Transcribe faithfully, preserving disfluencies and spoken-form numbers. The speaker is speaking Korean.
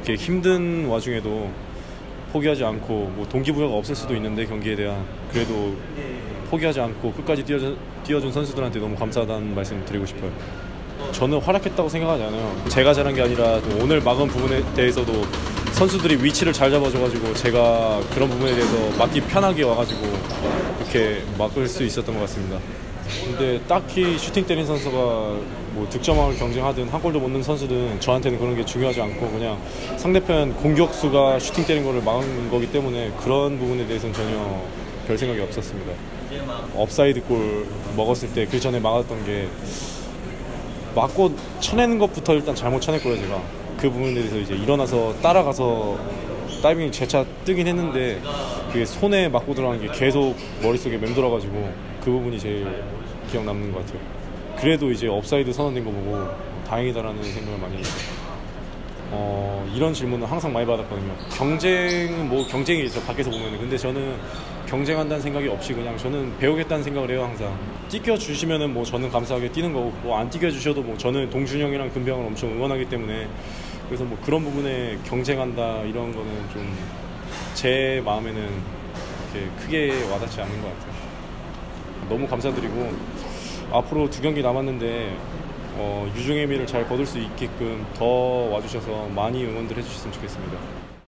이렇게 힘든 와중에도 포기하지 않고, 뭐 동기부여가 없을 수도 있는데 경기에 대한, 그래도 포기하지 않고 끝까지 뛰어준, 뛰어준 선수들한테 너무 감사하다는 말씀 드리고 싶어요. 저는 활약했다고 생각하지 않아요. 제가 잘한 게 아니라 오늘 막은 부분에 대해서도 선수들이 위치를 잘 잡아줘가지고 제가 그런 부분에 대해서 막기 편하게 와가지고 이렇게 막을 수 있었던 것 같습니다. 근데 딱히 슈팅 때린 선수가 뭐 득점왕을 경쟁하든 한 골도 못 넣는 선수든 저한테는 그런 게 중요하지 않고, 그냥 상대편 공격수가 슈팅 때린 거를 막은 거기 때문에 그런 부분에 대해서는 전혀 별 생각이 없었습니다. 업사이드 골 먹었을 때 그 전에 막았던 게, 맞고 쳐내는 것부터 일단 잘못 쳐냈고요. 제가 그 부분에 대해서 이제 일어나서 따라가서 다이빙을 재차 뜨긴 했는데 그게 손에 맞고 들어간 게 계속 머릿속에 맴돌아가지고 그 부분이 제일 기억 남는 것 같아요. 그래도 이제 업사이드 선언된 거 보고 다행이다라는 생각을 많이 했어요. 어, 이런 질문은 항상 많이 받았거든요. 경쟁은 뭐 경쟁이 있죠, 밖에서 보면. 근데 저는 경쟁한다는 생각이 없이 그냥 저는 배우겠다는 생각을 해요, 항상. 띄겨주시면은 뭐 저는 감사하게 뛰는 거고, 뭐 안 띄겨주셔도 뭐 저는 동준이 형이랑 금병을 엄청 응원하기 때문에, 그래서 뭐 그런 부분에 경쟁한다 이런 거는 좀 제 마음에는 이렇게 크게 와닿지 않는 것 같아요. 너무 감사드리고, 앞으로 두 경기 남았는데 어, 유종의 미를 잘 거둘 수 있게끔 더 와주셔서 많이 응원들 해주셨으면 좋겠습니다.